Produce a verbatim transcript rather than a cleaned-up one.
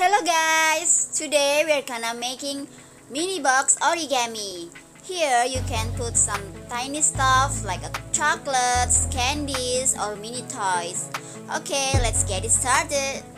Hello guys! Today we're gonna making mini box origami. Here you can put some tiny stuff like a chocolates, candies or mini toys. Okay, let's get it started.